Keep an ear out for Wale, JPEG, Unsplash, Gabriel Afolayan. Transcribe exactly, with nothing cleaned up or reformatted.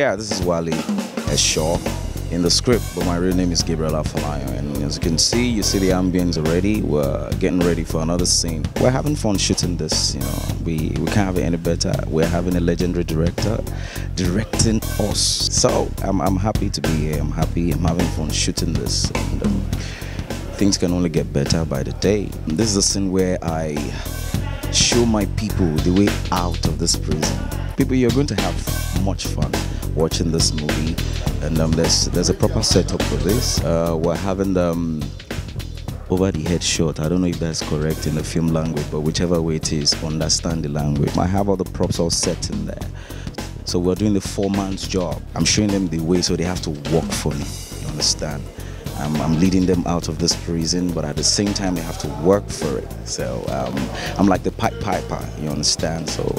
Yeah, this is Wale as Shaw in the script, but my real name is Gabriel Afolayan. And as you can see, you see the ambience already. We're getting ready for another scene. We're having fun shooting this, you know. We, we can't have it any better. We're having a legendary director directing us. So I'm, I'm happy to be here. I'm happy. I'm having fun shooting this. And, um, things can only get better by the day. This is the scene where I show my people the way out of this prison. People, you're going to have much fun watching this movie, and um, there's there's a proper setup for this. Uh, we're having um, over the head shot. I don't know if that's correct in the film language, but whichever way it is, understand the language. I have all the props all set in there, so we're doing the four-man's job. I'm showing them the way, so they have to walk for me. You understand? I'm, I'm leading them out of this prison, but at the same time, they have to work for it. So um, I'm like the pipe piper. You understand? So.